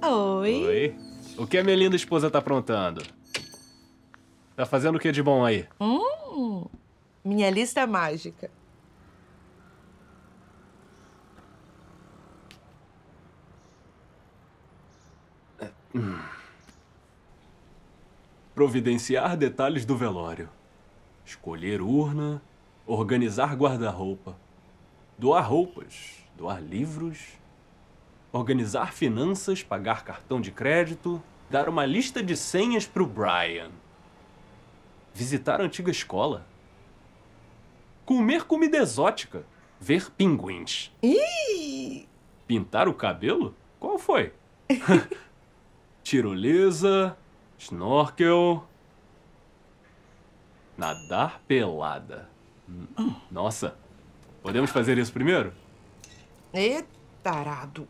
Oi. Oi. O que a minha linda esposa tá aprontando? Tá fazendo o que de bom aí? Minha lista mágica. Providenciar detalhes do velório. Escolher urna. Organizar guarda-roupa. Doar roupas. Doar livros. Organizar finanças. Pagar cartão de crédito. Dar uma lista de senhas pro Brian. Visitar a antiga escola. Comer comida exótica. Ver pinguins. Ih! Pintar o cabelo? Qual foi? Tirolesa. Snorkel. Nadar pelada. Nossa. Podemos fazer isso primeiro? E tarado.